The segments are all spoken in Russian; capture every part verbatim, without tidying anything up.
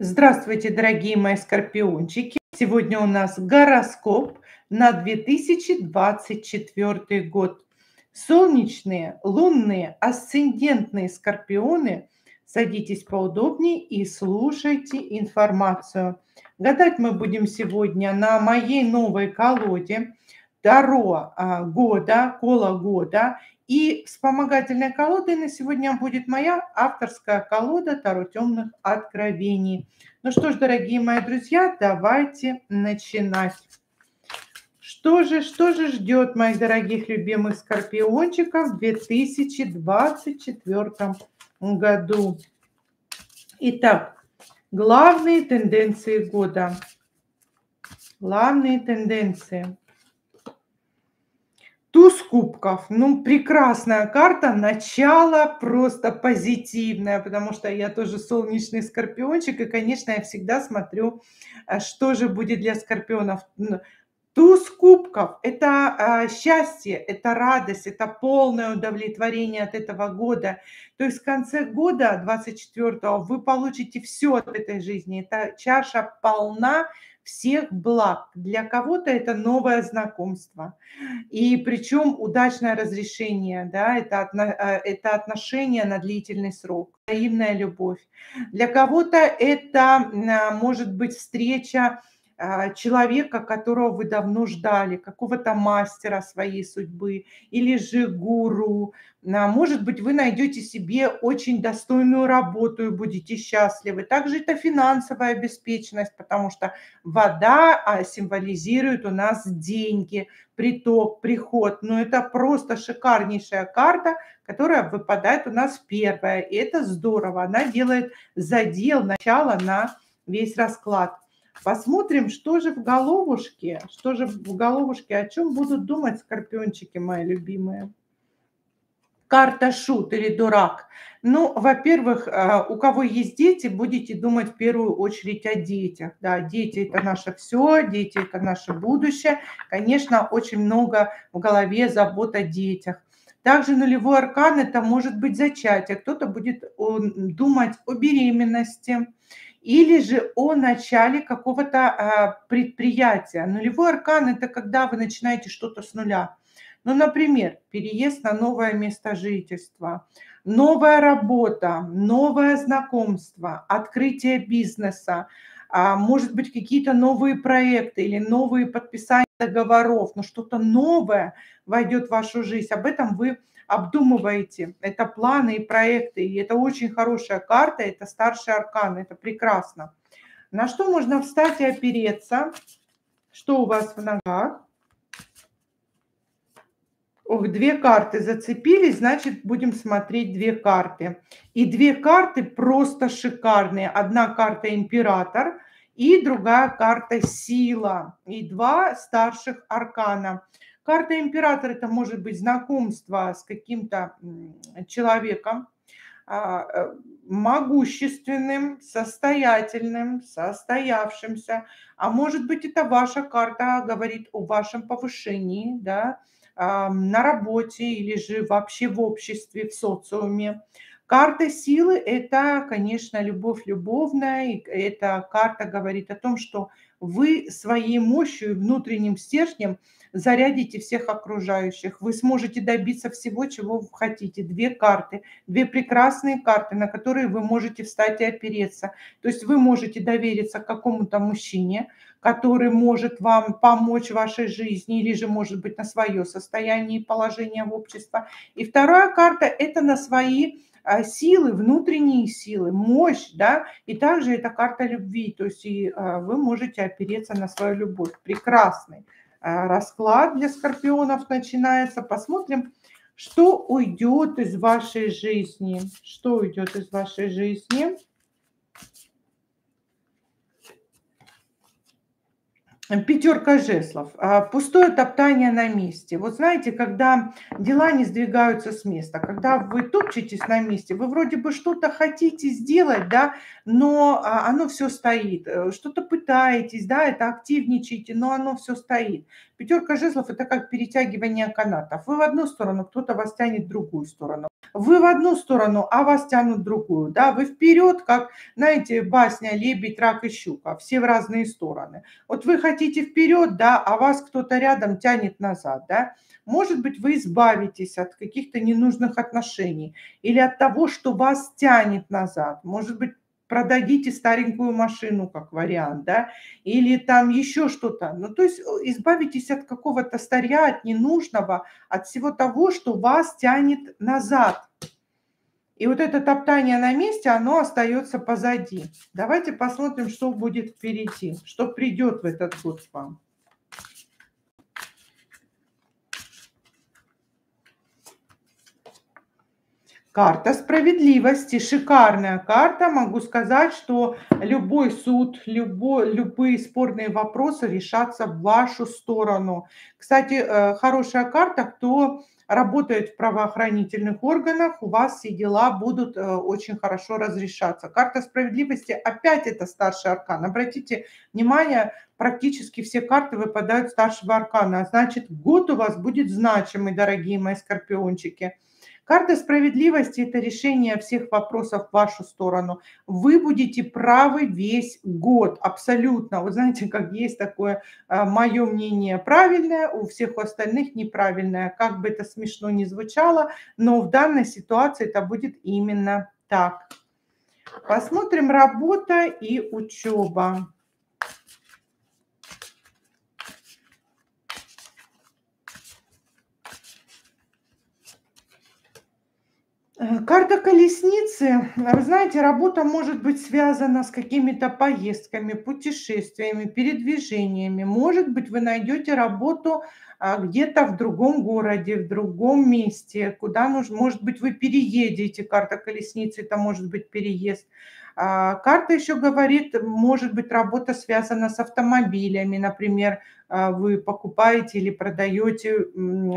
Здравствуйте, дорогие мои скорпиончики! Сегодня у нас гороскоп на две тысячи двадцать четвёртый год. Солнечные, лунные, асцендентные скорпионы, садитесь поудобнее и слушайте информацию. Гадать мы будем сегодня на моей новой колоде Таро года, кола года. И вспомогательной колодой на сегодня будет моя авторская колода Таро темных откровений. Ну что ж, дорогие мои друзья, давайте начинать. Что же, что же ждет моих дорогих любимых скорпиончиков в две тысячи двадцать четвёртом году? Итак, главные тенденции года. Главные тенденции. Туз кубков. Ну, прекрасная карта. Начало просто позитивное, потому что я тоже солнечный скорпиончик. И, конечно, я всегда смотрю, что же будет для скорпионов. Туз кубков – это счастье, это радость, это полное удовлетворение от этого года. То есть в конце года, двадцать четвёртого, вы получите все от этой жизни. Эта чаша полна всех благ. Для кого-то это новое знакомство. И причем удачное разрешение, да, это, отно, это отношения на длительный срок, взаимная любовь. Для кого-то это может быть встреча человека, которого вы давно ждали, какого-то мастера своей судьбы или же гуру. Может быть, вы найдете себе очень достойную работу и будете счастливы. Также это финансовая обеспеченность, потому что вода символизирует у нас деньги, приток, приход. Но это просто шикарнейшая карта, которая выпадает у нас первая. И это здорово. Она делает задел, начало на весь расклад. Посмотрим, что же в головушке, что же в головушке, о чем будут думать скорпиончики мои любимые. Карта шут или дурак. Ну, во-первых, у кого есть дети, будете думать в первую очередь о детях. Да, дети – это наше все, дети – это наше будущее. Конечно, очень много в голове забот о детях. Также нулевой аркан – это может быть зачатие. Кто-то будет думать о беременности. Или же о начале какого-то предприятия. Нулевой аркан – это когда вы начинаете что-то с нуля. Ну, например, переезд на новое место жительства, новая работа, новое знакомство, открытие бизнеса, может быть, какие-то новые проекты или новые подписания договоров, но что-то новое войдет в вашу жизнь. Об этом вы обдумываете. Это планы и проекты. И это очень хорошая карта. Это старший аркан. Это прекрасно. На что можно встать и опереться? Что у вас в ногах? Ох, две карты зацепились, значит, будем смотреть две карты. И две карты просто шикарные. Одна карта «Император» и другая карта «Сила». И два старших аркана. Карта «Император» – это может быть знакомство с каким-то человеком, могущественным, состоятельным, состоявшимся. А может быть, это ваша карта говорит о вашем повышении, да, на работе или же вообще в обществе, в социуме. Карта силы – это, конечно, любовь любовная. Эта карта говорит о том, что вы своей мощью и внутренним стержнем зарядите всех окружающих. Вы сможете добиться всего, чего вы хотите. Две карты, две прекрасные карты, на которые вы можете встать и опереться. То есть вы можете довериться какому-то мужчине, который может вам помочь в вашей жизни или же, может быть, на свое состояние и положение в обществе. И вторая карта – это на свои силы, внутренние силы, мощь, да, и также это карта любви, то есть и вы можете опереться на свою любовь. Прекрасный расклад для скорпионов начинается. Посмотрим, что уйдет из вашей жизни. Что уйдет из вашей жизни? Пятерка жезлов. Пустое топтание на месте. Вот знаете, когда дела не сдвигаются с места, когда вы топчетесь на месте, вы вроде бы что-то хотите сделать, да, но оно все стоит. Что-то пытаетесь, да, это активничаете, но оно все стоит. Пятерка жезлов – это как перетягивание канатов. Вы в одну сторону, кто-то вас тянет в другую сторону. вы в одну сторону, а вас тянут в другую, да, вы вперед, как, знаете, басня «Лебедь, рак и щука», все в разные стороны. Вот вы хотите вперед, да, а вас кто-то рядом тянет назад, да. Может быть, вы избавитесь от каких-то ненужных отношений или от того, что вас тянет назад. Может быть, продадите старенькую машину, как вариант, да, или там еще что-то. Ну, то есть избавитесь от какого-то старья, от ненужного, от всего того, что вас тянет назад. И вот это топтание на месте, оно остается позади. Давайте посмотрим, что будет впереди, что придет в этот год к вам. Карта справедливости, шикарная карта. Могу сказать, что любой суд, любой, любые спорные вопросы решатся в вашу сторону. Кстати, хорошая карта, кто работает в правоохранительных органах, у вас все дела будут очень хорошо разрешаться. Карта справедливости, опять это старший аркан. Обратите внимание, практически все карты выпадают старшего аркана. Значит, год у вас будет значимый, дорогие мои скорпиончики. Карта справедливости – это решение всех вопросов в вашу сторону. Вы будете правы весь год, абсолютно. Вы знаете, как есть такое «мое мнение правильное, у всех остальных неправильное». Как бы это смешно ни звучало, но в данной ситуации это будет именно так. Посмотрим «Работа и учеба». Карта колесницы, вы знаете, работа может быть связана с какими-то поездками, путешествиями, передвижениями. Может быть, вы найдете работу где-то в другом городе, в другом месте, куда нужно. Может быть, вы переедете. Карта колесницы, это может быть переезд. Карта еще говорит, может быть, работа связана с автомобилями. Например, вы покупаете или продаете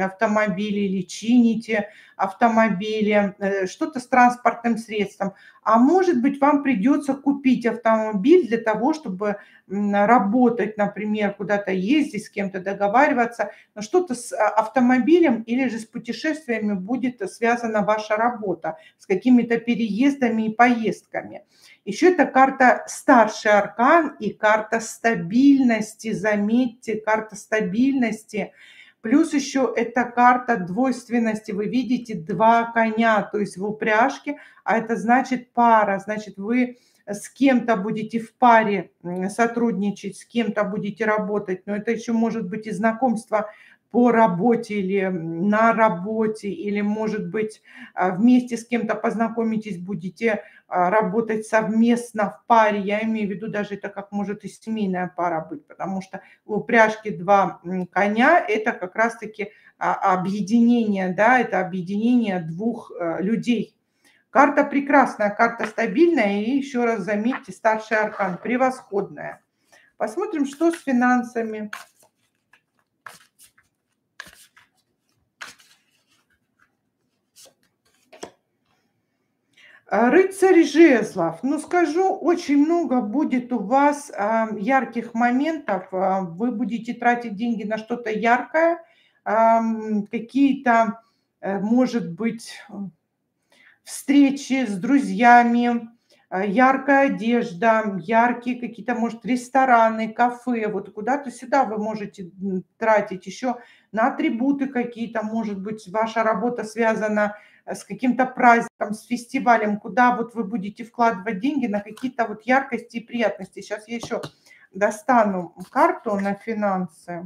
автомобили, или чините автомобили, что-то с транспортным средством. А может быть, вам придется купить автомобиль для того, чтобы работать, например, куда-то ездить, с кем-то договариваться. Но что-то с автомобилем или же с путешествиями будет связана ваша работа, с какими-то переездами и поездками. Еще это карта старший аркан и карта стабильности. Заметьте, карта стабильности. Плюс еще это карта двойственности. Вы видите два коня, то есть в упряжке, а это значит пара. Значит, вы с кем-то будете в паре сотрудничать, с кем-то будете работать. Но это еще может быть и знакомство по работе или на работе, или, может быть, вместе с кем-то познакомитесь, будете работать совместно в паре. Я имею в виду даже это, как может и семейная пара быть, потому что в упряжке два коня – это как раз-таки объединение, да, это объединение двух людей. Карта прекрасная, карта стабильная и, еще раз заметьте, старший аркан, превосходная. Посмотрим, что с финансами. Рыцарь Жезлов. Ну, скажу, очень много будет у вас ярких моментов. Вы будете тратить деньги на что-то яркое, какие-то, может быть, встречи с друзьями, яркая одежда, яркие какие-то, может, рестораны, кафе. Вот куда-то сюда вы можете тратить еще на атрибуты какие-то. Может быть, ваша работа связана с каким-то праздником, с фестивалем, куда вот вы будете вкладывать деньги на какие-то вот яркости и приятности. Сейчас я еще достану карту на финансы.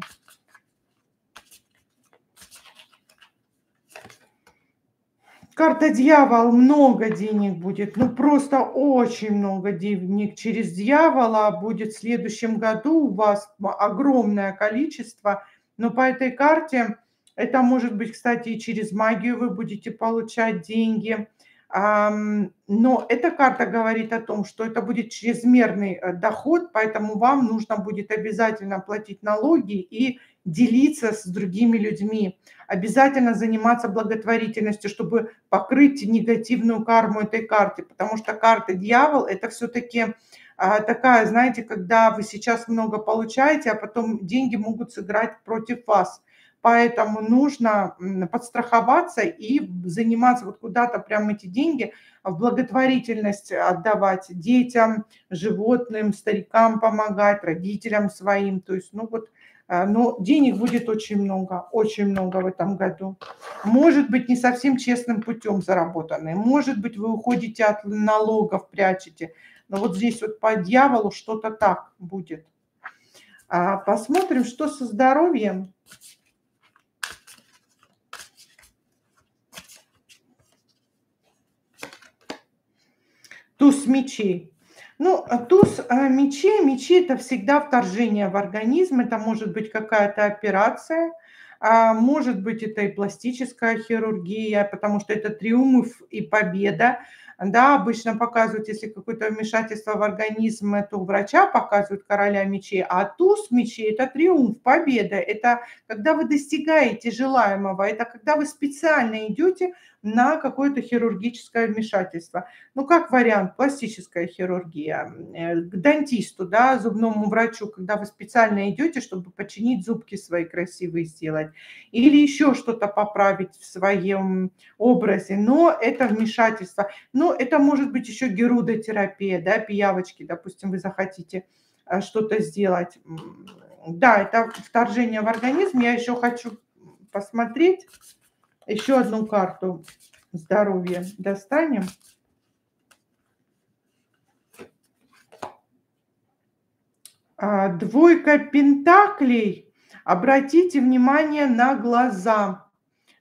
Карта дьявол, много денег будет, ну просто очень много денег через дьявола будет в следующем году у вас огромное количество, но по этой карте... Это может быть, кстати, и через магию вы будете получать деньги. Но эта карта говорит о том, что это будет чрезмерный доход, поэтому вам нужно будет обязательно платить налоги и делиться с другими людьми. Обязательно заниматься благотворительностью, чтобы покрыть негативную карму этой карты, потому что карта дьявол – это все-таки... такая, знаете, когда вы сейчас много получаете, а потом деньги могут сыграть против вас. поэтому нужно подстраховаться и заниматься, вот куда-то прям эти деньги в благотворительность отдавать детям, животным, старикам помогать, родителям своим. То есть, ну вот, но денег будет очень много, очень много в этом году. Может быть, не совсем честным путем заработанные, может быть, вы уходите от налогов, прячете. Но вот здесь вот по дьяволу что-то так будет. Посмотрим, что со здоровьем. Туз мечей. Ну, туз мечей, мечи – это всегда вторжение в организм, это может быть какая-то операция, может быть, это и пластическая хирургия, потому что это триумф и победа. Да, обычно показывают, если какое-то вмешательство в организм, то врача показывают короля мечей, а туз мечей – это триумф, победа. Это когда вы достигаете желаемого, это когда вы специально идете на какое-то хирургическое вмешательство. Ну, как вариант, пластическая хирургия, к дантисту, да, зубному врачу, когда вы специально идете, чтобы починить зубки свои красивые сделать, или еще что-то поправить в своем образе, но это вмешательство. Но это может быть еще герудотерапия, да, пиявочки, допустим, вы захотите что-то сделать. Да, это вторжение в организм. Я еще хочу посмотреть. Еще одну карту здоровья достанем. Двойка пентаклей. Обратите внимание на глаза,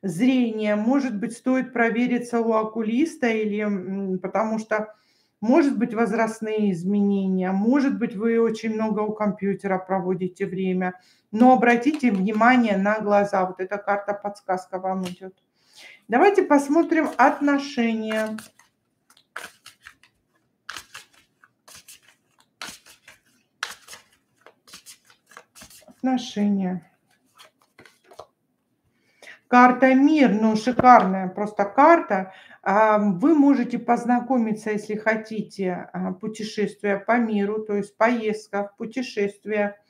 зрение. Может быть, стоит провериться у окулиста, или потому что, может быть, возрастные изменения, может быть, вы очень много у компьютера проводите время, но обратите внимание на глаза. Вот эта карта подсказка вам идет. Давайте посмотрим отношения. Отношения. Карта Мир, ну шикарная просто карта. Вы можете познакомиться, если хотите, путешествия по миру, то есть поездка, путешествия.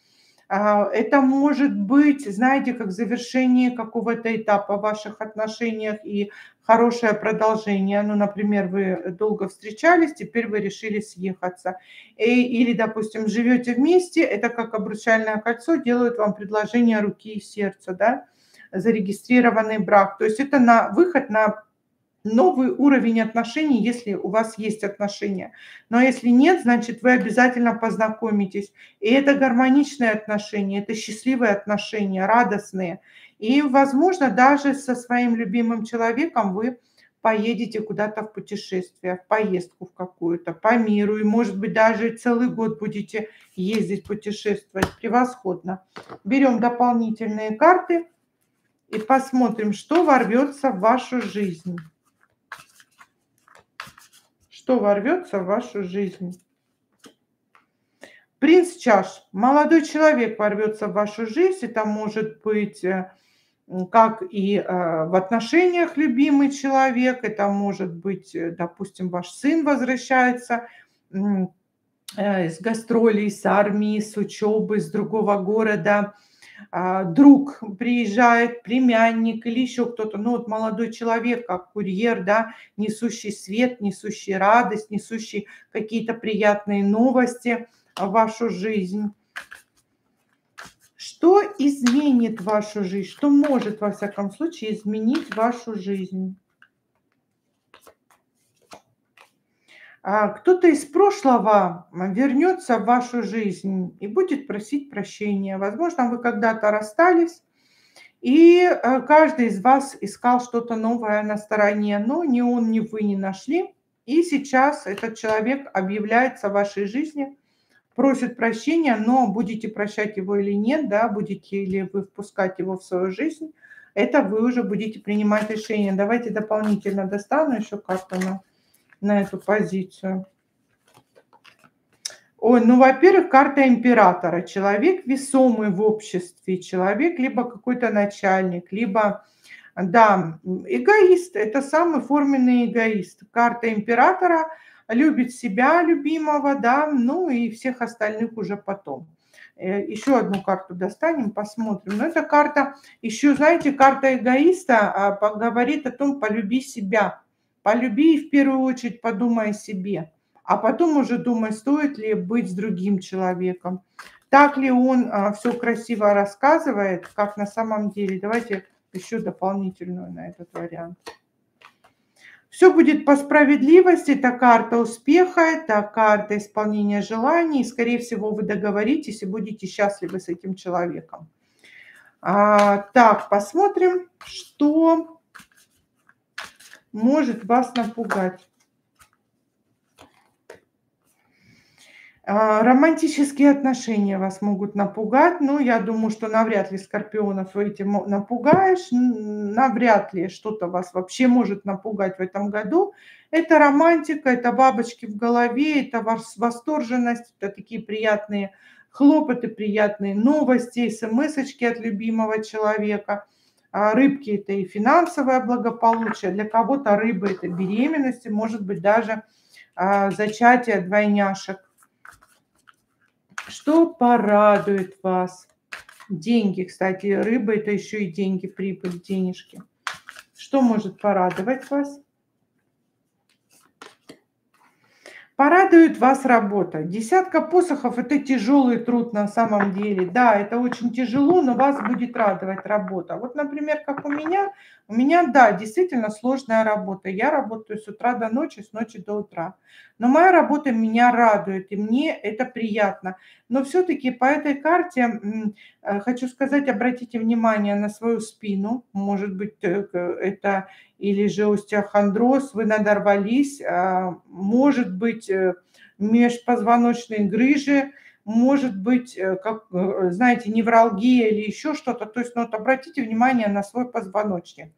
Это может быть, знаете, как завершение какого-то этапа в ваших отношениях и хорошее продолжение. Ну, например, вы долго встречались, теперь вы решили съехаться. Или, допустим, живете вместе, это как обручальное кольцо, делают вам предложение руки и сердца, да, зарегистрированный брак. То есть это на выход на новый уровень отношений, если у вас есть отношения. Но если нет, значит, вы обязательно познакомитесь. И это гармоничные отношения, это счастливые отношения, радостные. И, возможно, даже со своим любимым человеком вы поедете куда-то в путешествие, в поездку в какую-то, по миру. И, может быть, даже целый год будете ездить, путешествовать. Превосходно. Берем дополнительные карты и посмотрим, что ворвется в вашу жизнь. Что ворвется в вашу жизнь? Принц Чаш. Молодой человек ворвется в вашу жизнь. Это может быть как и в отношениях любимый человек. Это может быть, допустим, ваш сын возвращается с гастролей, с армии, с учебы, с другого города. Друг приезжает, племянник или еще кто-то, ну вот молодой человек, как курьер, да, несущий свет, несущий радость, несущий какие-то приятные новости в вашу жизнь. Что изменит вашу жизнь? Что может, во всяком случае, изменить вашу жизнь? Кто-то из прошлого вернется в вашу жизнь и будет просить прощения. Возможно, вы когда-то расстались, и каждый из вас искал что-то новое на стороне, но ни он, ни вы не нашли. И сейчас этот человек объявляется в вашей жизни, просит прощения, но будете прощать его или нет, да, будете ли вы впускать его в свою жизнь, это вы уже будете принимать решение. Давайте дополнительно достану еще карту на... на эту позицию. Ой, ну, во-первых, карта императора. Человек весомый в обществе, человек либо какой-то начальник, либо, да, эгоист. Это самый форменный эгоист. Карта императора любит себя любимого, да, ну и всех остальных уже потом. Еще одну карту достанем, посмотрим. Но эта карта, еще, знаете, карта эгоиста говорит о том, полюби себя. Полюби и в первую очередь подумай о себе. А потом уже думай, стоит ли быть с другим человеком. Так ли он а, все красиво рассказывает, как на самом деле. Давайте еще дополнительную на этот вариант. Все будет по справедливости. Это карта успеха, это карта исполнения желаний. И, скорее всего, вы договоритесь и будете счастливы с этим человеком. А, так, посмотрим, что может вас напугать. Романтические отношения вас могут напугать, но я думаю, что навряд ли скорпионов этим напугаешь, навряд ли что-то вас вообще может напугать в этом году. Это романтика, это бабочки в голове, это восторженность, это такие приятные хлопоты, приятные новости, смс-очки от любимого человека. Рыбки – это и финансовое благополучие, для кого-то рыбы – это беременность, может быть, даже зачатие двойняшек. Что порадует вас? Деньги, кстати, рыба – это еще и деньги, прибыль, денежки. Что может порадовать вас? Порадует вас работа. Десятка посохов – это тяжелый труд на самом деле. Да, это очень тяжело, но вас будет радовать работа. Вот, например, как у меня. У меня, да, действительно сложная работа. Я работаю с утра до ночи, с ночи до утра. Но моя работа меня радует, и мне это приятно. Но все-таки по этой карте хочу сказать, обратите внимание на свою спину. Может быть, это или же остеохондроз, вы надорвались. Может быть, межпозвоночные грыжи. Может быть, как, знаете, невралгия или еще что-то. То есть, ну, вот обратите внимание на свой позвоночник.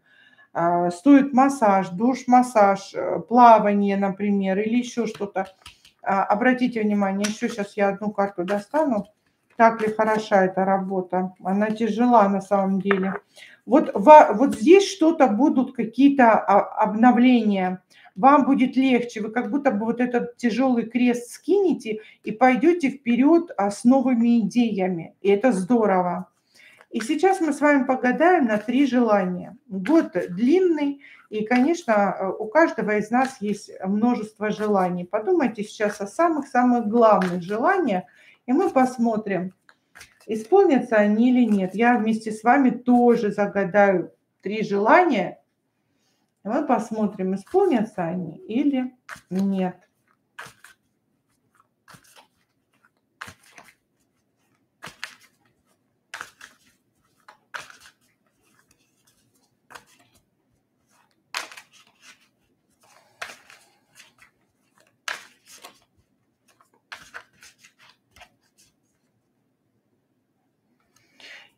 Стоит массаж, душ-массаж, плавание, например, или еще что-то. Обратите внимание, еще сейчас я одну карту достану. Так ли хороша эта работа? Она тяжела на самом деле. Вот, вот здесь что-то будут, какие-то обновления. Вам будет легче, вы как будто бы вот этот тяжелый крест скинете и пойдете вперед с новыми идеями. И это здорово. И сейчас мы с вами погадаем на три желания. Год длинный, и, конечно, у каждого из нас есть множество желаний. Подумайте сейчас о самых-самых главных желаниях, и мы посмотрим, исполнятся они или нет. Я вместе с вами тоже загадаю три желания. Мы посмотрим, исполнятся они или нет.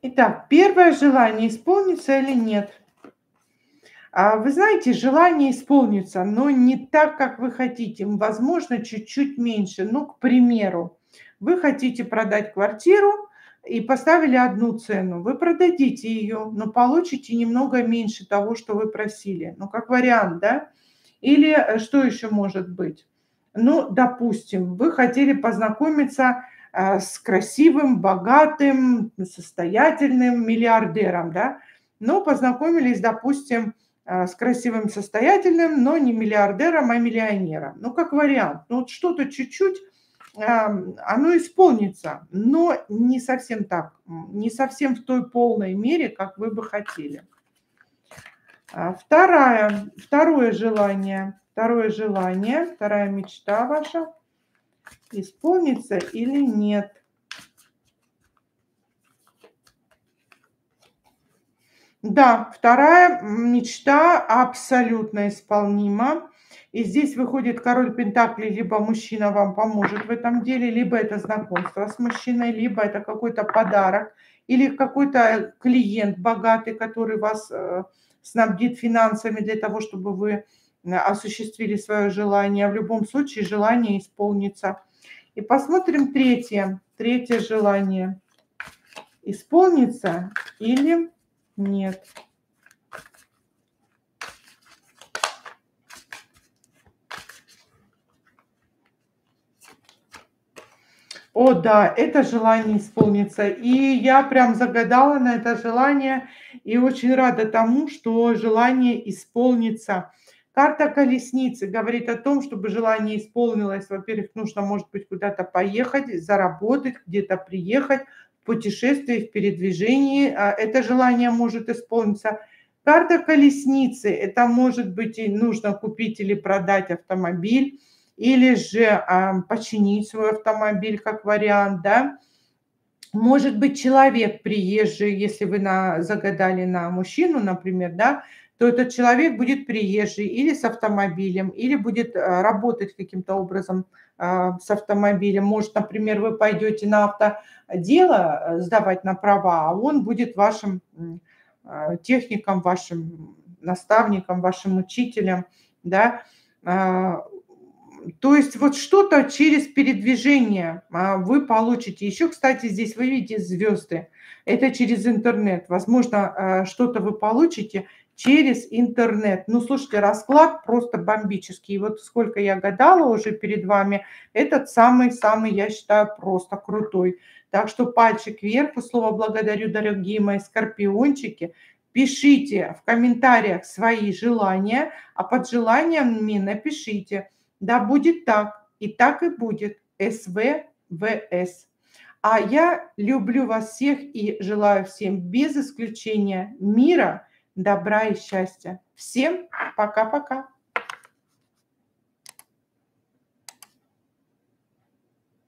Итак, первое желание, исполнится или нет. Вы знаете, желание исполнится, но не так, как вы хотите. Возможно, чуть-чуть меньше. Ну, к примеру, вы хотите продать квартиру и поставили одну цену. Вы продадите ее, но получите немного меньше того, что вы просили. Ну, как вариант, да? Или что еще может быть? Ну, допустим, вы хотели познакомиться с красивым, богатым, состоятельным миллиардером, да? Но познакомились, допустим, с красивым состоятельным, но не миллиардером, а миллионером. Ну, как вариант. Ну, вот что-то чуть-чуть, оно исполнится, но не совсем так, не совсем в той полной мере, как вы бы хотели. Второе, второе желание, второе желание, вторая мечта ваша, исполнится или нет. Да, вторая мечта абсолютно исполнима. И здесь выходит король пентаклей, либо мужчина вам поможет в этом деле, либо это знакомство с мужчиной, либо это какой-то подарок, или какой-то клиент богатый, который вас снабдит финансами для того, чтобы вы осуществили свое желание. В любом случае желание исполнится. И посмотрим третье. Третье желание. Исполнится или... нет. О, да, это желание исполнится. И я прям загадала на это желание и очень рада тому, что желание исполнится. Карта колесницы говорит о том, чтобы желание исполнилось. Во-первых, нужно, может быть, куда-то поехать, заработать, где-то приехать, в путешествии, в передвижении. Это желание может исполниться. Карта колесницы – это, может быть, и нужно купить или продать автомобиль, или же а, починить свой автомобиль, как вариант, да. Может быть, человек приезжий, если вы на, загадали на мужчину, например, да, то этот человек будет приезжий или с автомобилем, или будет а, работать каким-то образом а, с автомобилем. Может, например, вы пойдете на автодело сдавать на права, а он будет вашим а, техником, вашим наставником, вашим учителем, да, а, то есть вот что-то через передвижение вы получите. Еще, кстати, здесь вы видите звезды. Это через интернет. Возможно, что-то вы получите через интернет. Ну, слушайте, расклад просто бомбический. И вот сколько я гадала уже перед вами, этот самый-самый, я считаю, просто крутой. Так что пальчик вверх, и слово благодарю, дорогие мои скорпиончики. Пишите в комментариях свои желания, а под желаниями напишите: да будет так, и так и будет. СВВС. А я люблю вас всех и желаю всем без исключения мира, добра и счастья. Всем пока-пока.